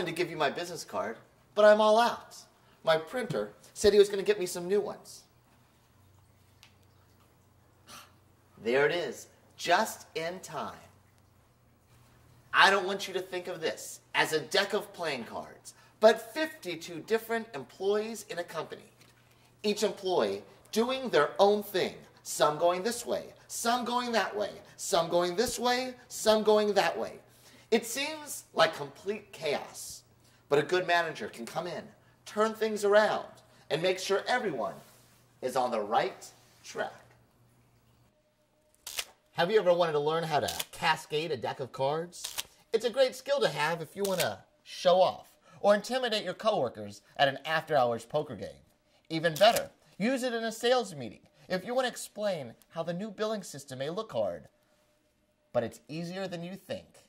wanted to give you my business card, but I'm all out. My printer said he was going to get me some new ones. There it is, just in time. I don't want you to think of this as a deck of playing cards, but 52 different employees in a company. Each employee doing their own thing, some going this way, some going that way, some going this way, some going that way. It seems like complete chaos, but a good manager can come in, turn things around, and make sure everyone is on the right track. Have you ever wanted to learn how to cascade a deck of cards? It's a great skill to have if you want to show off or intimidate your coworkers at an after-hours poker game. Even better, use it in a sales meeting if you want to explain how the new billing system may look hard, but it's easier than you think.